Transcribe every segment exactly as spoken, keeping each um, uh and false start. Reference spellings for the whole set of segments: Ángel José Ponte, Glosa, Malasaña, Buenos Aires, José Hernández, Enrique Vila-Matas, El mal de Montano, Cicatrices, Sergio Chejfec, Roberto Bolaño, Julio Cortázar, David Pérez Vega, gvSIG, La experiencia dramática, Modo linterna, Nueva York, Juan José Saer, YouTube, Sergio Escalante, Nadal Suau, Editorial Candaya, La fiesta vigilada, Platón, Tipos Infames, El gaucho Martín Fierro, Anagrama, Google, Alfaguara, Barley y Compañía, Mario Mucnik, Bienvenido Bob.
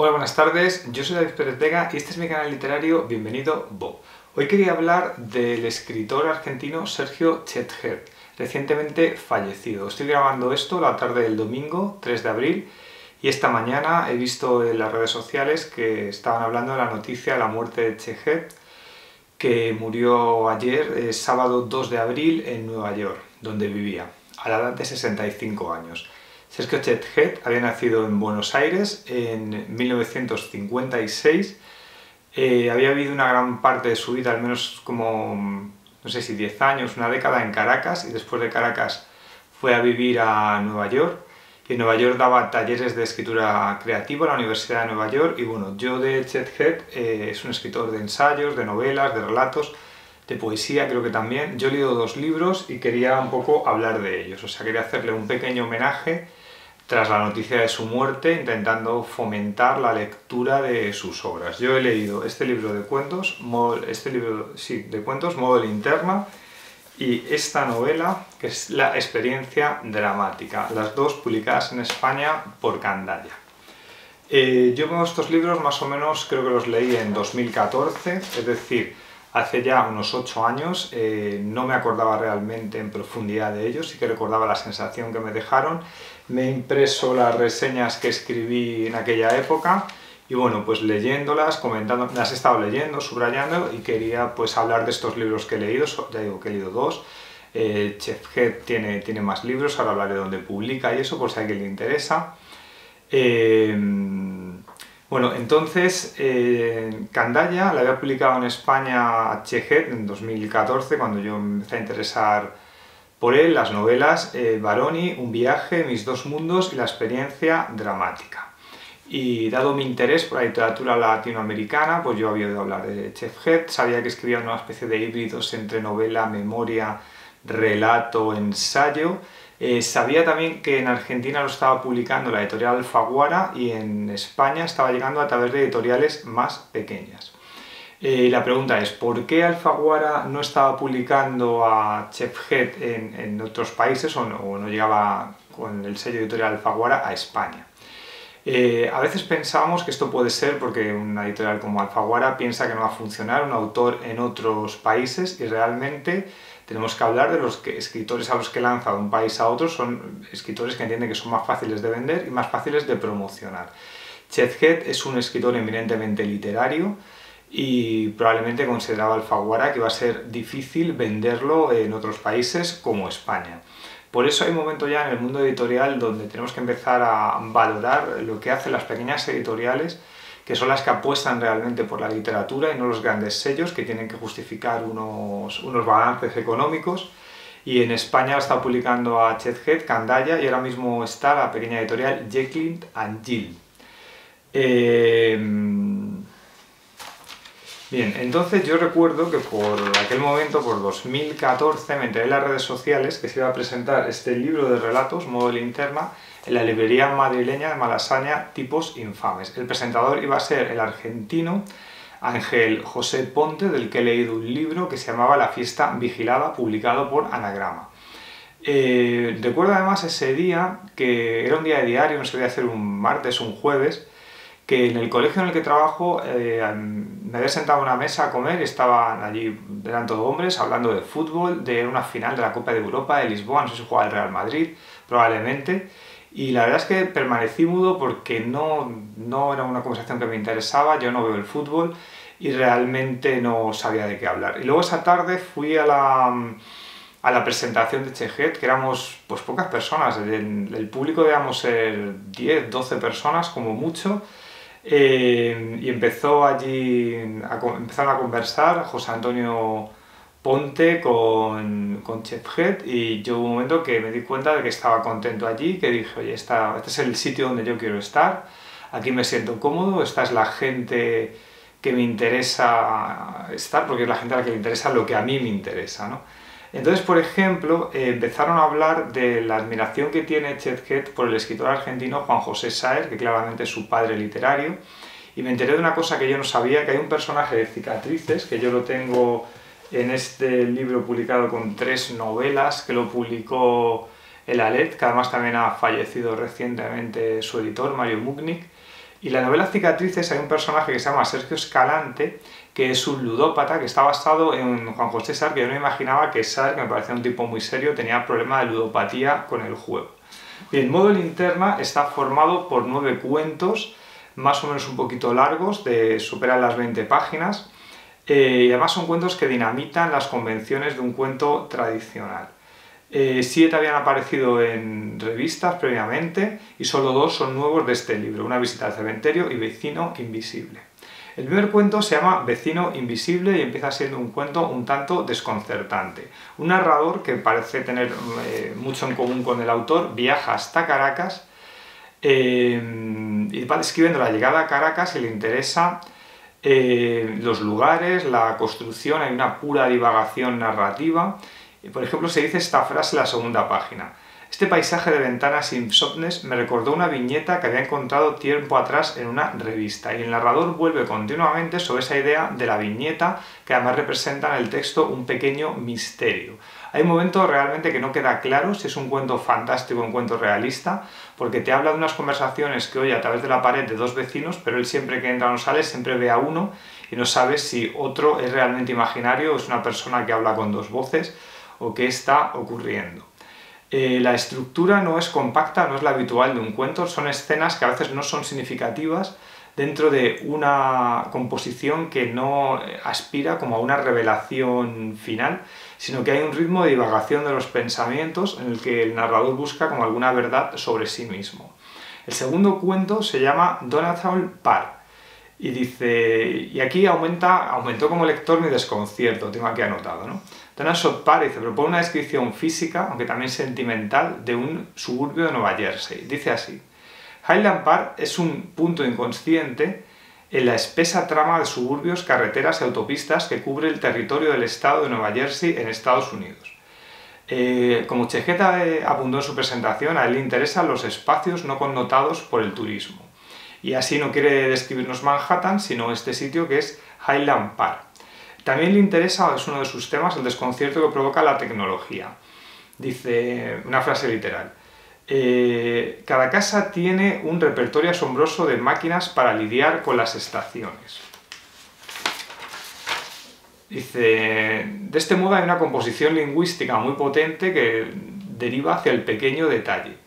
Hola, buenas tardes, yo soy David Pérez Vega y este es mi canal literario Bienvenido Bob. Hoy quería hablar del escritor argentino Sergio Chejfec, recientemente fallecido. Estoy grabando esto la tarde del domingo, tres de abril, y esta mañana he visto en las redes sociales que estaban hablando de la noticia de la muerte de Chejfec, que murió ayer, eh, sábado dos de abril, en Nueva York, donde vivía, a la edad de sesenta y cinco años. Sergio Chejfec había nacido en Buenos Aires en mil novecientos cincuenta y seis, eh, había vivido una gran parte de su vida, al menos como, no sé si diez años, una década en Caracas, y después de Caracas fue a vivir a Nueva York, y en Nueva York daba talleres de escritura creativa en la Universidad de Nueva York, y bueno, yo de Chejfec, eh, es un escritor de ensayos, de novelas, de relatos, de poesía creo que también. Yo he leído dos libros y quería un poco hablar de ellos, o sea, quería hacerle un pequeño homenaje tras la noticia de su muerte, intentando fomentar la lectura de sus obras. Yo he leído este libro de cuentos, modo, este libro sí, de cuentos, Modo linterna, y esta novela, que es La experiencia dramática, las dos publicadas en España por Candaya. Eh, yo veo estos libros más o menos, creo que los leí en dos mil catorce, es decir, hace ya unos ocho años. Eh, no me acordaba realmente en profundidad de ellos, sí que recordaba la sensación que me dejaron. Me he impreso las reseñas que escribí en aquella época y bueno, pues leyéndolas, comentando, las he estado leyendo, subrayando, y quería pues hablar de estos libros que he leído. Ya digo que he leído dos. Eh, Chejfec tiene, tiene más libros, ahora hablaré de dónde publica y eso, por si a alguien le interesa. Eh... Bueno, entonces, eh, Candaya la había publicado en España a Chejfec en dos mil catorce, cuando yo me empecé a interesar por él, las novelas, eh, Baroni, Un viaje, Mis dos mundos y La experiencia dramática. Y dado mi interés por la literatura latinoamericana, pues yo había oído hablar de Chejfec, sabía que escribía una especie de híbridos entre novela, memoria, relato, ensayo. Eh, sabía también que en Argentina lo estaba publicando la editorial Alfaguara y en España estaba llegando a través de editoriales más pequeñas. Eh, la pregunta es, ¿por qué Alfaguara no estaba publicando a Chejfec en, en otros países o no, o no llegaba con el sello editorial Alfaguara a España? Eh, a veces pensamos que esto puede ser porque una editorial como Alfaguara piensa que no va a funcionar un autor en otros países, y realmente tenemos que hablar de los que, escritores a los que lanza de un país a otro, son escritores que entienden que son más fáciles de vender y más fáciles de promocionar. Chejfec es un escritor eminentemente literario y probablemente consideraba Alfaguara que iba a ser difícil venderlo en otros países como España. Por eso hay un momento ya en el mundo editorial donde tenemos que empezar a valorar lo que hacen las pequeñas editoriales, que son las que apuestan realmente por la literatura y no los grandes sellos que tienen que justificar unos, unos balances económicos. Y en España está publicando a Chejfec, Candaya, y ahora mismo está la pequeña editorial Jekyll and Jill. Eh... Bien, entonces yo recuerdo que por aquel momento, por dos mil catorce, me enteré en las redes sociales que se iba a presentar este libro de relatos, Modo linterna, en la librería madrileña de Malasaña, Tipos Infames. El presentador iba a ser el argentino Ángel José Ponte, del que he leído un libro que se llamaba La fiesta vigilada, publicado por Anagrama. Eh, recuerdo además ese día, que era un día de diario, no se podía hacer un martes, un jueves, que en el colegio en el que trabajo eh, me había sentado a una mesa a comer y estaban allí, eran todos hombres, hablando de fútbol, de una final de la Copa de Europa, de Lisboa, no sé si jugaba el Real Madrid, probablemente. Y la verdad es que permanecí mudo porque no, no era una conversación que me interesaba, yo no veo el fútbol y realmente no sabía de qué hablar. Y luego esa tarde fui a la, a la presentación de Chejfec, que éramos pues pocas personas, el, el público debíamos ser diez, doce personas como mucho, eh, y empezó allí, a, empezaron a conversar José Antonio Ponte con, con Chejfec, y yo hubo un momento que me di cuenta de que estaba contento allí, que dije, oye, esta, este es el sitio donde yo quiero estar, aquí me siento cómodo, esta es la gente que me interesa estar, porque es la gente a la que le interesa lo que a mí me interesa, ¿no? Entonces, por ejemplo, eh, empezaron a hablar de la admiración que tiene Chejfec por el escritor argentino Juan José Saer, que claramente es su padre literario, y me enteré de una cosa que yo no sabía, que hay un personaje de Cicatrices, que yo lo tengo en este libro publicado con tres novelas, que lo publicó el Alet, que además también ha fallecido recientemente su editor, Mario Mucnik, Y en la novela Cicatrices hay un personaje que se llama Sergio Escalante, que es un ludópata, que está basado en Juan José Saer, que yo no imaginaba que Saer, que me parecía un tipo muy serio, tenía problemas de ludopatía con el juego. Bien, Modo linterna está formado por nueve cuentos, más o menos un poquito largos, de, superan las veinte páginas, eh, y además son cuentos que dinamitan las convenciones de un cuento tradicional. Eh, siete habían aparecido en revistas previamente y solo dos son nuevos de este libro, Una visita al cementerio y Vecino invisible. El primer cuento se llama Vecino invisible y empieza siendo un cuento un tanto desconcertante. Un narrador que parece tener eh, mucho en común con el autor viaja hasta Caracas eh, y va describiendo la llegada a Caracas y le interesa eh, los lugares, la construcción, hay una pura divagación narrativa. Por ejemplo, se dice esta frase en la segunda página. Este paisaje de ventanas insomnes me recordó una viñeta que había encontrado tiempo atrás en una revista, y el narrador vuelve continuamente sobre esa idea de la viñeta, que además representa en el texto un pequeño misterio. Hay un momento realmente que no queda claro si es un cuento fantástico o un cuento realista, porque te habla de unas conversaciones que oye a través de la pared de dos vecinos, pero él siempre que entra o sale siempre ve a uno y no sabe si otro es realmente imaginario o es una persona que habla con dos voces, o qué está ocurriendo. Eh, la estructura no es compacta, no es la habitual de un cuento, son escenas que a veces no son significativas dentro de una composición que no aspira como a una revelación final, sino que hay un ritmo de divagación de los pensamientos en el que el narrador busca como alguna verdad sobre sí mismo. El segundo cuento se llama Donathan Parr. Y dice, y aquí aumenta, aumentó como lector mi desconcierto, tengo aquí anotado, ¿no? Donathan Parr dice, propone una descripción física, aunque también sentimental, de un suburbio de Nueva Jersey. Dice así, Highland Park es un punto inconsciente en la espesa trama de suburbios, carreteras y autopistas que cubre el territorio del estado de Nueva Jersey en Estados Unidos. Eh, como Chejeta eh, abundó en su presentación, a él le interesan los espacios no connotados por el turismo. Y así no quiere describirnos Manhattan, sino este sitio que es Highland Park. También le interesa, es uno de sus temas, el desconcierto que provoca la tecnología. Dice una frase literal. Eh, cada casa tiene un repertorio asombroso de máquinas para lidiar con las estaciones. Dice, de este modo hay una composición lingüística muy potente que deriva hacia el pequeño detalle.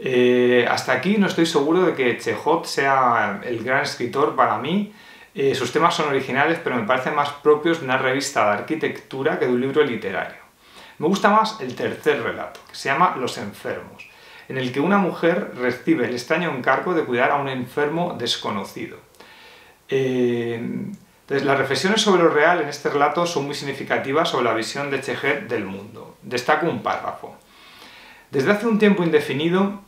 Eh, hasta aquí no estoy seguro de que Chejov sea el gran escritor para mí. Eh, sus temas son originales, pero me parecen más propios de una revista de arquitectura que de un libro literario. Me gusta más el tercer relato, que se llama Los enfermos, en el que una mujer recibe el extraño encargo de cuidar a un enfermo desconocido. Eh, entonces, las reflexiones sobre lo real en este relato son muy significativas sobre la visión de Chejov del mundo. Destaco un párrafo. Desde hace un tiempo indefinido,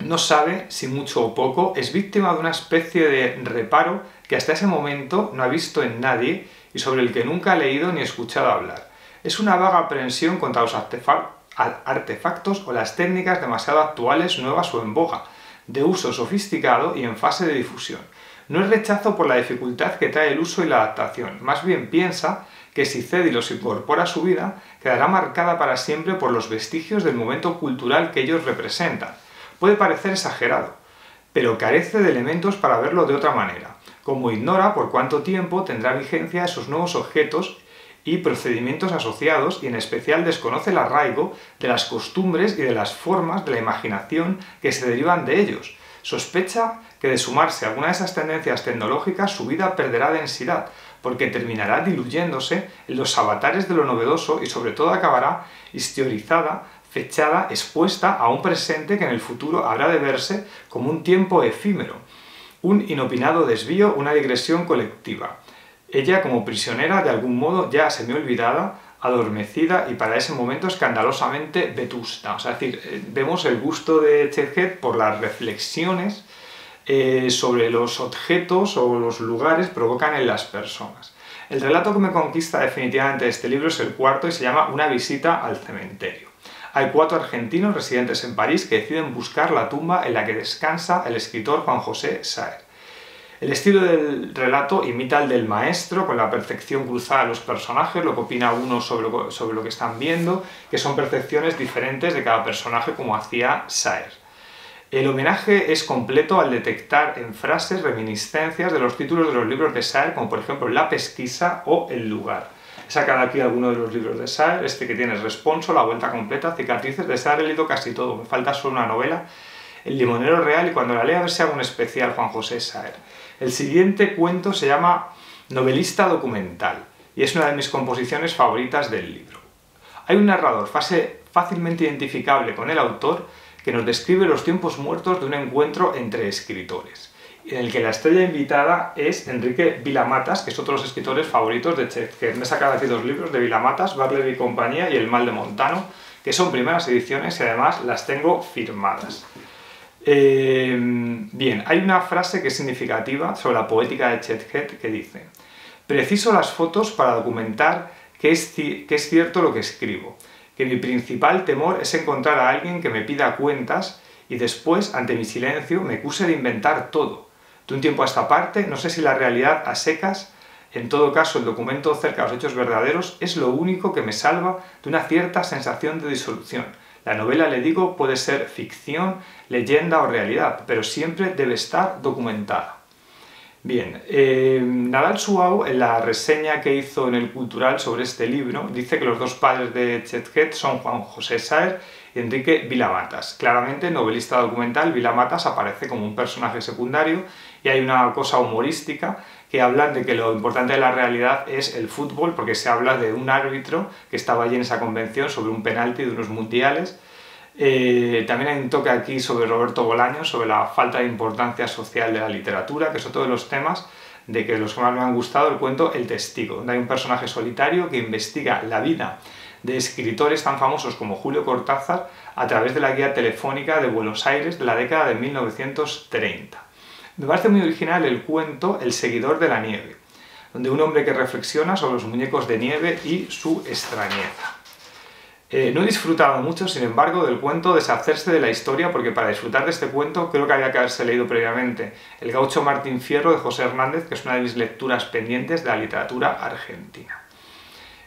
no sabe si mucho o poco, es víctima de una especie de reparo que hasta ese momento no ha visto en nadie y sobre el que nunca ha leído ni escuchado hablar. Es una vaga aprensión contra los artefactos o las técnicas demasiado actuales, nuevas o en boga, de uso sofisticado y en fase de difusión. No es rechazo por la dificultad que trae el uso y la adaptación, más bien piensa que si cede y los incorpora a su vida, quedará marcada para siempre por los vestigios del momento cultural que ellos representan. Puede parecer exagerado, pero carece de elementos para verlo de otra manera, como ignora por cuánto tiempo tendrá vigencia esos nuevos objetos y procedimientos asociados, y en especial desconoce el arraigo de las costumbres y de las formas de la imaginación que se derivan de ellos. Sospecha que de sumarse a alguna de esas tendencias tecnológicas, su vida perderá densidad, porque terminará diluyéndose en los avatares de lo novedoso y sobre todo acabará historizada, fechada, expuesta a un presente que en el futuro habrá de verse como un tiempo efímero, un inopinado desvío, una digresión colectiva. Ella como prisionera, de algún modo ya semi-olvidada, adormecida y para ese momento escandalosamente vetusta. O sea, es decir, vemos el gusto de Chejov por las reflexiones eh, sobre los objetos o los lugares provocan en las personas. El relato que me conquista definitivamente de este libro es el cuarto y se llama Una visita al cementerio. Hay cuatro argentinos residentes en París que deciden buscar la tumba en la que descansa el escritor Juan José Saer. El estilo del relato imita el del maestro, con la percepción cruzada de los personajes, lo que opina uno sobre lo, sobre lo que están viendo, que son percepciones diferentes de cada personaje como hacía Saer. El homenaje es completo al detectar en frases reminiscencias de los títulos de los libros de Saer, como por ejemplo La pesquisa o El lugar. He sacado aquí alguno de los libros de Saer, este que tiene es Responso, La vuelta completa, Cicatrices. De Saer he leído casi todo, me falta solo una novela, El limonero real, y cuando la lea a ver si hago un especial Juan José Saer. El siguiente cuento se llama Novelista documental, y es una de mis composiciones favoritas del libro. Hay un narrador fase fácilmente identificable con el autor que nos describe los tiempos muertos de un encuentro entre escritores, en el que la estrella invitada es Enrique Vila-Matas, que es otro de los escritores favoritos de Chejfec. Me he sacado aquí dos libros de Vila-Matas, Barley y Compañía y El mal de Montano, que son primeras ediciones y además las tengo firmadas. Eh, bien, hay una frase que es significativa sobre la poética de Chejfec que dice: preciso las fotos para documentar que es, que es cierto lo que escribo, que mi principal temor es encontrar a alguien que me pida cuentas y después, ante mi silencio, me acuse de inventar todo. De un tiempo a esta parte, no sé si la realidad a secas, en todo caso el documento cerca de los hechos verdaderos, es lo único que me salva de una cierta sensación de disolución. La novela, le digo, puede ser ficción, leyenda o realidad, pero siempre debe estar documentada. Bien, eh, Nadal Suau, en la reseña que hizo en El Cultural sobre este libro, dice que los dos padres de Chejfec son Juan José Saer y Enrique Vila-Matas. Claramente, novelista documental, Vila-Matas aparece como un personaje secundario y hay una cosa humorística que hablan de que lo importante de la realidad es el fútbol, porque se habla de un árbitro que estaba allí en esa convención sobre un penalti de unos mundiales. Eh, también hay un toque aquí sobre Roberto Bolaño, sobre la falta de importancia social de la literatura, que es otro de los temas de que los que más me han gustado, el cuento El testigo, donde hay un personaje solitario que investiga la vida de escritores tan famosos como Julio Cortázar a través de la guía telefónica de Buenos Aires de la década de mil novecientos treinta. Me parece muy original el cuento El seguidor de la nieve, donde un hombre que reflexiona sobre los muñecos de nieve y su extrañeza. Eh, no he disfrutado mucho, sin embargo, del cuento Deshacerse de la historia, porque para disfrutar de este cuento creo que había que haberse leído previamente El gaucho Martín Fierro de José Hernández, que es una de mis lecturas pendientes de la literatura argentina.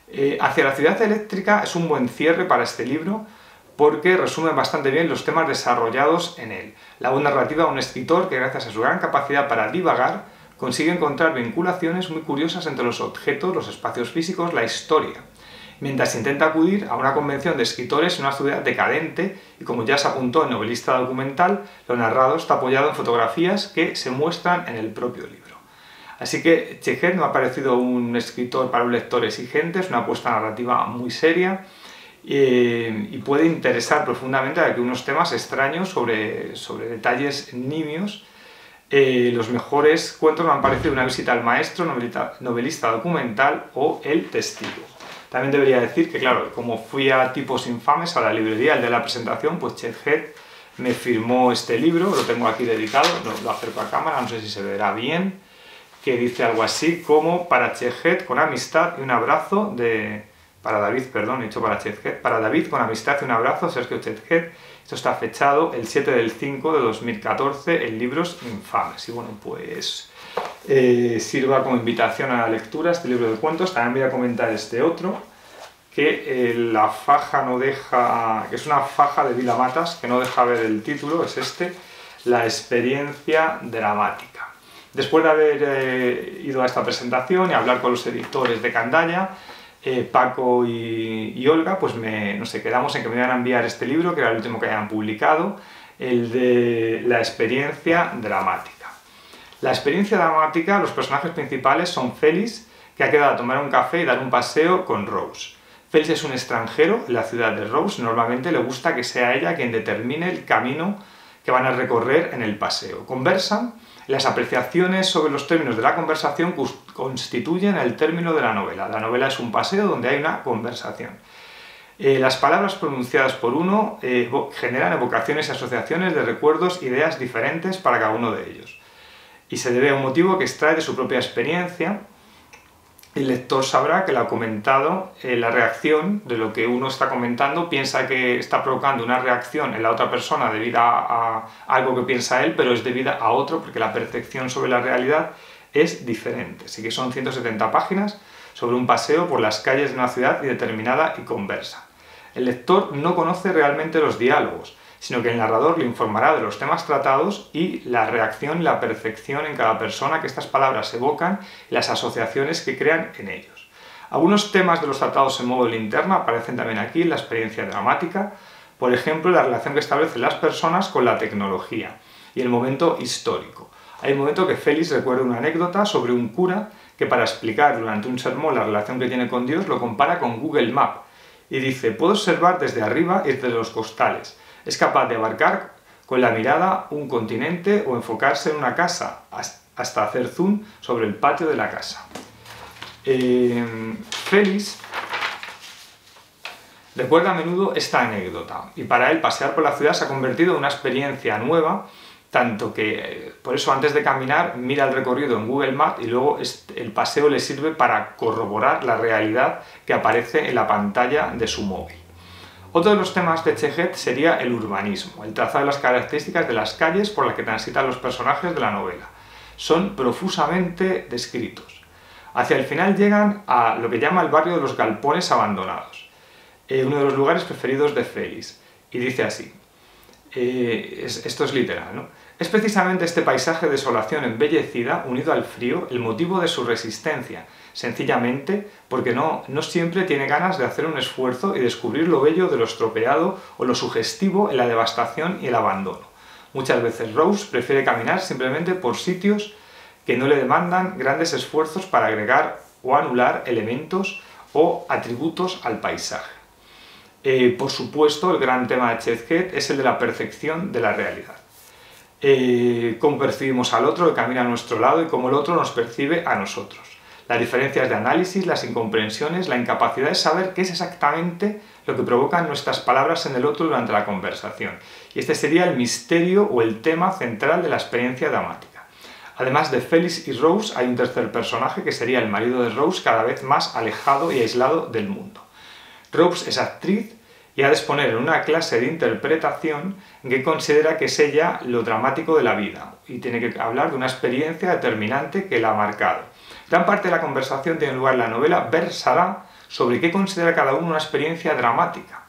Eh, Hacia la ciudad eléctrica es un buen cierre para este libro, porque resume bastante bien los temas desarrollados en él. La buena narrativa de un escritor que, gracias a su gran capacidad para divagar, consigue encontrar vinculaciones muy curiosas entre los objetos, los espacios físicos, la historia, mientras intenta acudir a una convención de escritores en una ciudad decadente, y como ya se apuntó en Novelista documental, lo narrado está apoyado en fotografías que se muestran en el propio libro. Así que Chejfec me ha parecido un escritor para un lector exigente, es una apuesta narrativa muy seria, eh, y puede interesar profundamente a que unos temas extraños sobre, sobre detalles nimios. Eh, los mejores cuentos me han parecido Una visita al maestro, novelita, novelista documental o El testigo. También debería decir que, claro, como fui a Tipos Infames, a la librería, el de la presentación, pues Chejfec me firmó este libro, lo tengo aquí dedicado, lo, lo acerco a cámara, no sé si se verá bien, que dice algo así como: para Chejfec con amistad y un abrazo de... para David, perdón, he dicho para Chejfec, para David con amistad y un abrazo, Sergio Chejfec. Esto está fechado el siete del cinco de dos mil catorce en Libros Infames. Y bueno, pues... Eh, sirva como invitación a la lectura este libro de cuentos. También voy a comentar este otro, que eh, la faja no deja, que es una faja de Vila-Matas que no deja ver el título, es este, La experiencia dramática. Después de haber eh, ido a esta presentación y hablar con los editores de Candaya, eh, Paco y, y Olga, pues me, no sé, quedamos en que me iban a enviar este libro, que era el último que habían publicado, el de La experiencia dramática. La experiencia dramática, los personajes principales son Félix, que ha quedado a tomar un café y dar un paseo con Rose. Félix es un extranjero en la ciudad de Rose, normalmente le gusta que sea ella quien determine el camino que van a recorrer en el paseo. Conversan, las apreciaciones sobre los términos de la conversación constituyen el término de la novela. La novela es un paseo donde hay una conversación. Eh, las palabras pronunciadas por uno eh, generan evocaciones y asociaciones de recuerdos, ideas diferentes para cada uno de ellos, y se debe a un motivo que extrae de su propia experiencia. El lector sabrá que lo ha comentado, eh, la reacción de lo que uno está comentando, piensa que está provocando una reacción en la otra persona debida a, a algo que piensa él, pero es debida a otro, porque la percepción sobre la realidad es diferente. Así que son ciento setenta páginas sobre un paseo por las calles de una ciudad y determinada y conversa. El lector no conoce realmente los diálogos, sino que el narrador le informará de los temas tratados y la reacción, la percepción en cada persona que estas palabras evocan, las asociaciones que crean en ellos. Algunos temas de los tratados en modo linterna aparecen también aquí en la experiencia dramática, por ejemplo, la relación que establecen las personas con la tecnología y el momento histórico. Hay un momento que Félix recuerda una anécdota sobre un cura que para explicar durante un sermón la relación que tiene con Dios lo compara con Google Maps y dice, puedo observar desde arriba y desde los costales, es capaz de abarcar con la mirada un continente o enfocarse en una casa hasta hacer zoom sobre el patio de la casa. Eh, Félix recuerda a menudo esta anécdota y para él pasear por la ciudad se ha convertido en una experiencia nueva, tanto que por eso antes de caminar mira el recorrido en Google Maps y luego el paseo le sirve para corroborar la realidad que aparece en la pantalla de su móvil. Otro de los temas de Chejfec sería el urbanismo, el trazado de las características de las calles por las que transitan los personajes de la novela. Son profusamente descritos. Hacia el final llegan a lo que llama el barrio de los galpones abandonados, eh, uno de los lugares preferidos de Félix, y dice así. Eh, es, esto es literal, ¿no? Es precisamente este paisaje de desolación embellecida, unido al frío, el motivo de su resistencia, sencillamente porque no, no siempre tiene ganas de hacer un esfuerzo y descubrir lo bello de lo estropeado o lo sugestivo en la devastación y el abandono. Muchas veces Rose prefiere caminar simplemente por sitios que no le demandan grandes esfuerzos para agregar o anular elementos o atributos al paisaje. Eh, por supuesto, el gran tema de Chejfec es el de la percepción de la realidad. Eh, cómo percibimos al otro, que camina a nuestro lado, y cómo el otro nos percibe a nosotros. Las diferencias de análisis, las incomprensiones, la incapacidad de saber qué es exactamente lo que provocan nuestras palabras en el otro durante la conversación. Y este sería el misterio o el tema central de la experiencia dramática. Además de Félix y Rose, hay un tercer personaje que sería el marido de Rose, cada vez más alejado y aislado del mundo. Rose es actriz y ha de exponer en una clase de interpretación que considera que es ella lo dramático de la vida y tiene que hablar de una experiencia determinante que la ha marcado. Gran parte de la conversación tiene lugar en la novela, versará sobre qué considera cada uno una experiencia dramática.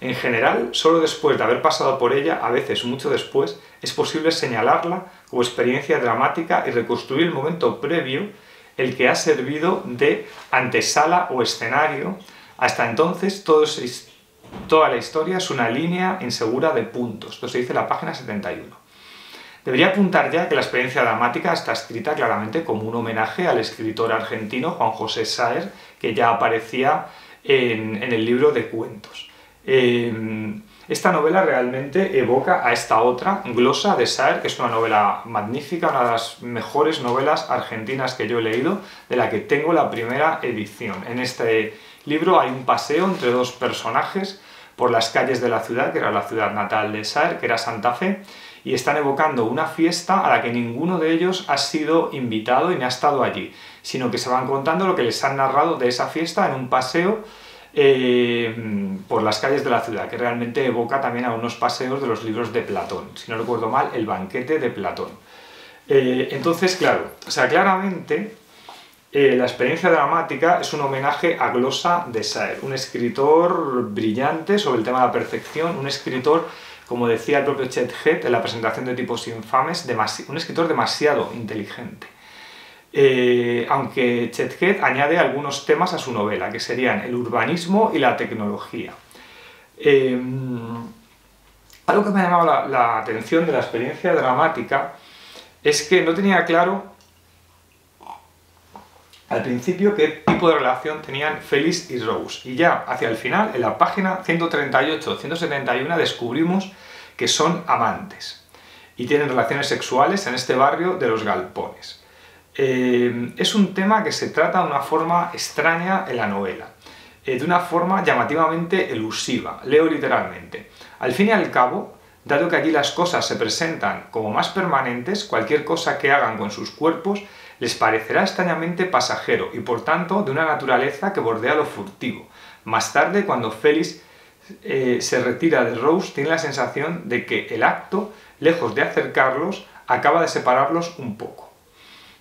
En general, solo después de haber pasado por ella, a veces mucho después, es posible señalarla como experiencia dramática y reconstruir el momento previo, el que ha servido de antesala o escenario. Hasta entonces, todo es, toda la historia es una línea insegura de puntos. Esto se dice en la página setenta y uno. Debería apuntar ya que la experiencia dramática está escrita claramente como un homenaje al escritor argentino Juan José Saer, que ya aparecía en, en el libro de cuentos. Eh, esta novela realmente evoca a esta otra, Glosa, de Saer, que es una novela magnífica, una de las mejores novelas argentinas que yo he leído, de la que tengo la primera edición. En este libro hay un paseo entre dos personajes por las calles de la ciudad, que era la ciudad natal de Saer, que era Santa Fe, y están evocando una fiesta a la que ninguno de ellos ha sido invitado y ni ha estado allí, sino que se van contando lo que les han narrado de esa fiesta en un paseo eh, por las calles de la ciudad, que realmente evoca también a unos paseos de los libros de Platón, si no recuerdo mal, El banquete de Platón. Eh, entonces, claro, o sea, claramente... Eh, la experiencia dramática es un homenaje a Glosa de Saer, un escritor brillante sobre el tema de la percepción, un escritor, como decía el propio Chejfec en la presentación de Tipos Infames, un escritor demasiado inteligente. Eh, aunque Chejfec añade algunos temas a su novela, que serían el urbanismo y la tecnología. Eh, algo que me ha llamado la, la atención de la experiencia dramática es que no tenía claro al principio qué tipo de relación tenían Félix y Rose, y ya hacia el final, en la página ciento treinta y ocho a ciento setenta y uno, descubrimos que son amantes y tienen relaciones sexuales en este barrio de los galpones. Eh, es un tema que se trata de una forma extraña en la novela, eh, de una forma llamativamente elusiva, leo literalmente. Al fin y al cabo, dado que allí las cosas se presentan como más permanentes, cualquier cosa que hagan con sus cuerpos les parecerá extrañamente pasajero y, por tanto, de una naturaleza que bordea lo furtivo. Más tarde, cuando Félix eh, se retira de Rose, tiene la sensación de que el acto, lejos de acercarlos, acaba de separarlos un poco.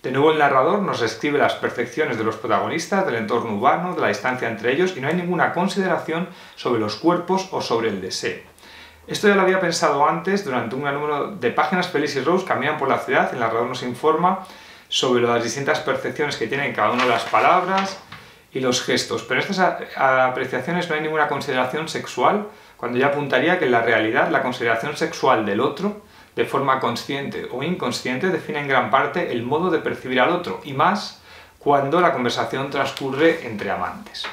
De nuevo, el narrador nos describe las percepciones de los protagonistas, del entorno urbano, de la distancia entre ellos, y no hay ninguna consideración sobre los cuerpos o sobre el deseo. Esto ya lo había pensado antes durante un gran número de páginas. Félix y Rose caminan por la ciudad, el narrador nos informa sobre las distintas percepciones que tienen cada una de las palabras y los gestos, pero en estas apreciaciones no hay ninguna consideración sexual, cuando yo apuntaría que en la realidad la consideración sexual del otro, de forma consciente o inconsciente, define en gran parte el modo de percibir al otro, y más cuando la conversación transcurre entre amantes.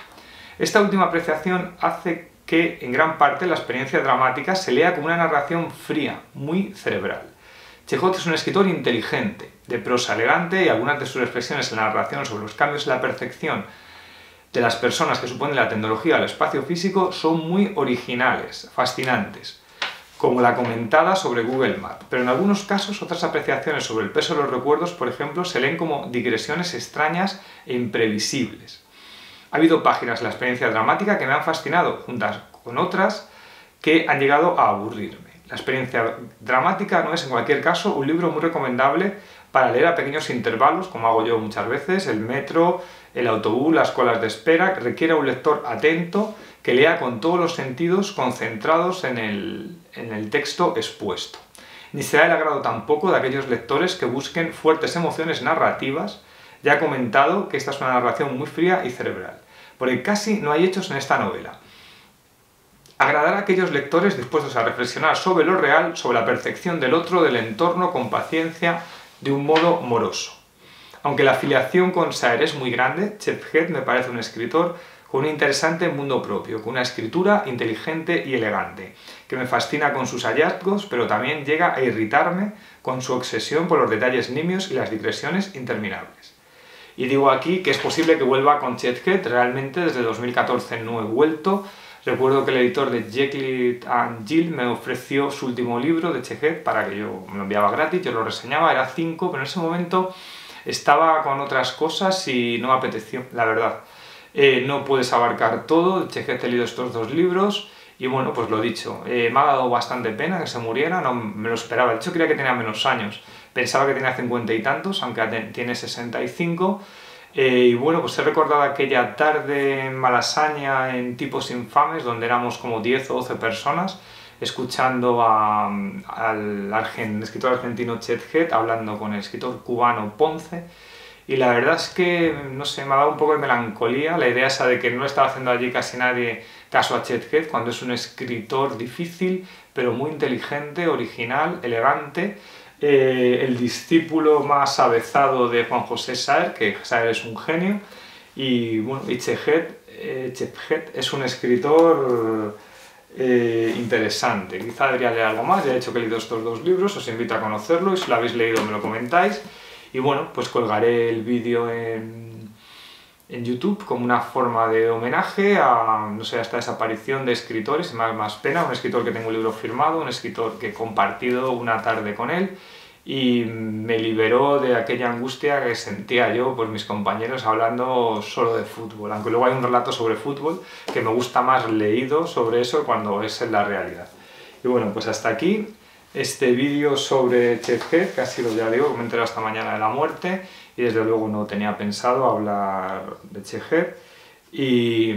Esta última apreciación hace que en gran parte la experiencia dramática se lea como una narración fría, muy cerebral. Chejfec es un escritor inteligente, de prosa elegante, y algunas de sus reflexiones en la narración sobre los cambios en la percepción de las personas que supone la tecnología al espacio físico son muy originales, fascinantes, como la comentada sobre Google Maps. Pero en algunos casos otras apreciaciones sobre el peso de los recuerdos, por ejemplo, se leen como digresiones extrañas e imprevisibles. Ha habido páginas de la experiencia dramática que me han fascinado, juntas con otras que han llegado a aburrirme. La experiencia dramática no es, en cualquier caso, un libro muy recomendable para leer a pequeños intervalos, como hago yo muchas veces, el metro, el autobús, las colas de espera. Requiere a un lector atento que lea con todos los sentidos concentrados en el, en el texto expuesto. Ni será el agrado tampoco de aquellos lectores que busquen fuertes emociones narrativas. Ya he comentado que esta es una narración muy fría y cerebral, porque casi no hay hechos en esta novela. Agradar a aquellos lectores dispuestos a reflexionar sobre lo real, sobre la percepción del otro, del entorno, con paciencia, de un modo moroso. Aunque la afiliación con Saer es muy grande, Chejfec me parece un escritor con un interesante mundo propio, con una escritura inteligente y elegante, que me fascina con sus hallazgos, pero también llega a irritarme con su obsesión por los detalles nimios y las digresiones interminables. Y digo aquí que es posible que vuelva con Chejfec. Realmente desde dos mil catorce no he vuelto. Recuerdo que el editor de Jekyll and Jill me ofreció su último libro de Chejfec para que yo me lo enviaba gratis, yo lo reseñaba, era cinco, pero en ese momento estaba con otras cosas y no me apeteció, la verdad. Eh, no puedes abarcar todo. Chejfec, he leído estos dos libros y bueno, pues lo dicho, eh, me ha dado bastante pena que se muriera, no me lo esperaba. De hecho, creía que tenía menos años. Pensaba que tenía cincuenta y tantos, aunque tiene sesenta y cinco. Eh, y bueno, pues he recordado aquella tarde en Malasaña, en Tipos Infames, donde éramos como diez o doce personas, escuchando a, al argent, escritor argentino Chejfec, hablando con el escritor cubano Ponce. Y la verdad es que, no sé, me ha dado un poco de melancolía la idea esa de que no estaba haciendo allí casi nadie caso a Chejfec, cuando es un escritor difícil, pero muy inteligente, original, elegante. Eh, el discípulo más avezado de Juan José Saer, que Saer es un genio, y bueno, y Chejfec, eh, Chejfec es un escritor eh, interesante. Quizá debería leer algo más. Ya he hecho que he leído estos dos libros, os invito a conocerlo y si lo habéis leído me lo comentáis. Y bueno, pues colgaré el vídeo en, en YouTube como una forma de homenaje a, no sé, a esta desaparición de escritores. Me da más pena, un escritor que tengo un libro firmado, un escritor que he compartido una tarde con él y me liberó de aquella angustia que sentía yo por mis compañeros hablando solo de fútbol, aunque luego hay un relato sobre fútbol que me gusta más leído sobre eso cuando es en la realidad. Y bueno, pues hasta aquí este vídeo sobre Chejfec, que ha sido, ya digo, me he enterado esta mañana de la muerte y desde luego no tenía pensado hablar de Chejfec y,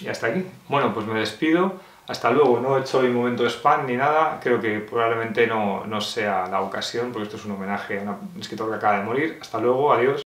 y hasta aquí. Bueno, pues me despido, hasta luego. No he hecho el momento spam ni nada, creo que probablemente no, no sea la ocasión porque esto es un homenaje a un escritor que acaba de morir. Hasta luego, adiós.